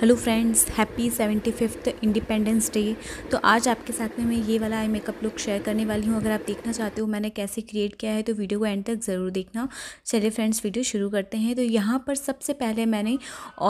Hello friends, happy 75th independence day. तो आज आपके साथ में मैं ये वाला आई मेकअप लुक शेयर करने वाली हूँ। अगर आप देखना चाहते हो मैंने कैसे क्रिएट किया है तो वीडियो को एंड तक ज़रूर देखना। चलिए फ्रेंड्स, वीडियो शुरू करते हैं। तो यहाँ पर सबसे पहले मैंने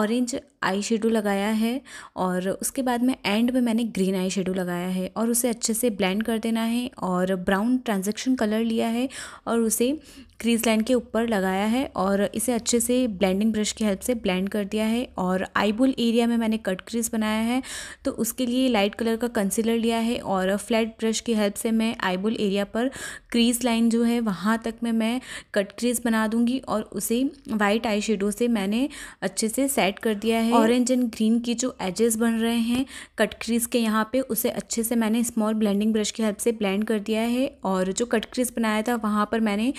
ऑरेंज आई शेडो लगाया है और उसके बाद में एंड में मैंने ग्रीन आई शेडो लगाया है और उसे अच्छे से ब्लेंड कर देना है। और ब्राउन ट्रांजेक्शन कलर लिया है और उसे क्रीज लाइन के ऊपर लगाया है और इसे अच्छे से ब्लेंडिंग ब्रश की हेल्प से ब्लेंड कर दिया है। और आईबोल एरिया में मैंने कट क्रीज बनाया है तो उसके लिए लाइट कलर का कंसीलर लिया है और फ्लैट ब्रश की हेल्प से मैं आईबोल एरिया पर क्रीज लाइन जो है वहाँ तक में मैं कट क्रीज बना दूँगी और उसे वाइट आई शेडो से मैंने अच्छे से सेट कर दिया है। ऑरेंज एंड ग्रीन की जो एजेस बन रहे हैं कट क्रीज के यहाँ पे, उसे अच्छे से मैंने स्मॉल ब्लेंडिंग ब्रश की हेल्प से ब्लेंड कर दिया है। और जो कट क्रीज बनाया था वहाँ पर मैंने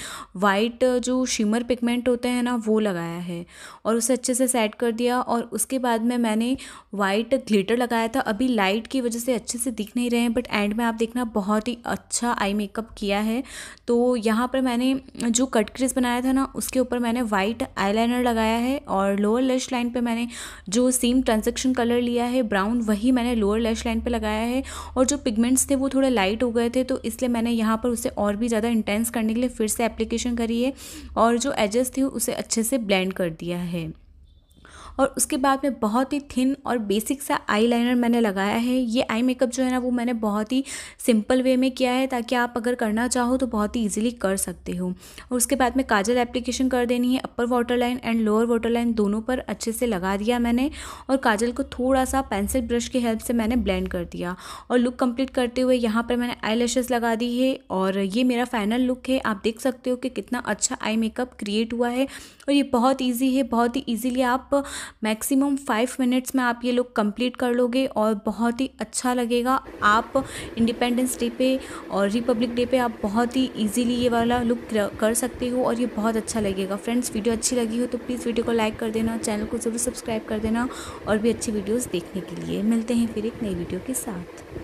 वाइट जो शिमर पिगमेंट होते हैं ना वो लगाया है और उसे अच्छे से सेट कर दिया। और उसके बाद में मैंने वाइट ग्लिटर लगाया था। अभी लाइट की वजह से अच्छे से दिख नहीं रहे हैं बट एंड में आप देखना बहुत ही अच्छा आई मेकअप किया है। तो यहाँ पर मैंने जो कट क्रीज बनाया था ना उसके ऊपर मैंने वाइट आईलाइनर लगाया है और लोअर लैश लाइन पर मैंने जो सेम ट्रांजेक्शन कलर लिया है ब्राउन वही मैंने लोअर लैश लाइन पे लगाया है। और जो पिगमेंट्स थे वो थोड़े लाइट हो गए थे तो इसलिए मैंने यहाँ पर उसे और भी ज़्यादा इंटेंस करने के लिए फिर से एप्लीकेशन करी है और जो एजेस थी उसे अच्छे से ब्लेंड कर दिया है। और उसके बाद में बहुत ही थिन और बेसिक सा आईलाइनर मैंने लगाया है। ये आई मेकअप जो है ना वो मैंने बहुत ही सिंपल वे में किया है ताकि आप अगर करना चाहो तो बहुत ही इजीली कर सकते हो। और उसके बाद में काजल एप्लीकेशन कर देनी है। Upper water line and lower water line दोनों पर अच्छे से लगा दिया मैंने और काजल को थोड़ा सा पेंसिल ब्रश की हेल्प से मैंने ब्लेंड कर दिया। और लुक कंप्लीट करते हुए यहाँ पर मैंने आई लैशेस लगा दी है और ये मेरा फाइनल लुक है। आप देख सकते हो कि कितना अच्छा आई मेकअप क्रिएट हुआ है और ये बहुत ईजी है। बहुत ही ईजीली आप मैक्सिमम 5 मिनट्स में आप ये लुक कंप्लीट कर लोगे और बहुत ही अच्छा लगेगा। आप इंडिपेंडेंस डे पे और रिपब्लिक डे पे आप बहुत ही इजीली ये वाला लुक कर सकते हो और ये बहुत अच्छा लगेगा। फ्रेंड्स, वीडियो अच्छी लगी हो तो प्लीज़ वीडियो को लाइक कर देना, चैनल को ज़रूर सब्सक्राइब कर देना और भी अच्छी वीडियोज़ देखने के लिए। मिलते हैं फिर एक नई वीडियो के साथ।